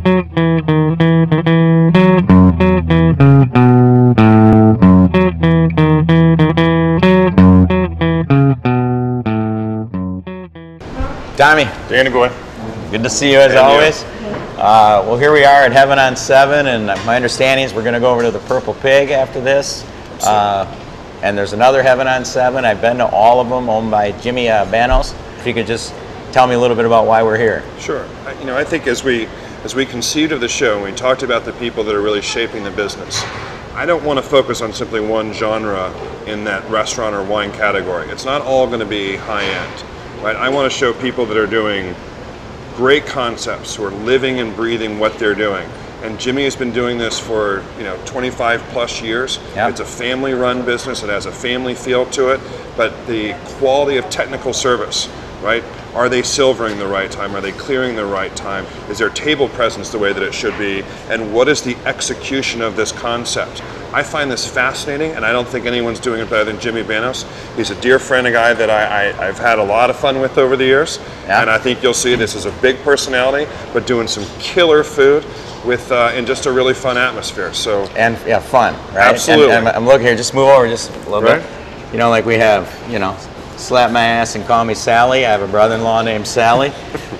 Tommy, you're gonna go in. Good to see you as always. Well, here we are at Heaven on Seven, and my understanding is we're gonna go over to the Purple Pig after this. And there's another Heaven on Seven. I've been to all of them, owned by Jimmy Bannos. If you could just tell me a little bit about why we're here. Sure. You know, I think as we conceived of the show, we talked about the people that are really shaping the business. I don't want to focus on simply one genre in that restaurant or wine category. It's not all going to be high end, right? I want to show people that are doing great concepts, who are living and breathing what they're doing. And Jimmy has been doing this for 25 plus years. Yep. It's a family-run business. It has a family feel to it, but the quality of technical service, right? Are they silvering the right time? Are they clearing the right time? Is their table presence the way that it should be? And what is the execution of this concept? I find this fascinating, and I don't think anyone's doing it better than Jimmy Bannos. He's a dear friend, a guy that I've had a lot of fun with over the years, yeah. And I think you'll see this as a big personality, but doing some killer food with in just a really fun atmosphere. So yeah, fun, right? Absolutely. And I'm looking here. Just move over just a little bit. You know, like we have, slap my ass and call me Sally. I have a brother-in-law named Sally. You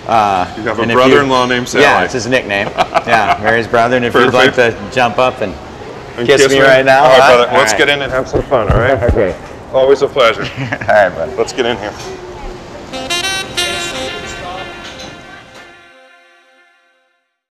have a brother-in-law named Sally. Yeah, it's his nickname. Yeah, Mary's brother. And if you'd like to jump up and kiss me right now. All right, brother. Let's get in and have some fun, all right? Okay. Always a pleasure. All right, buddy. Let's get in here.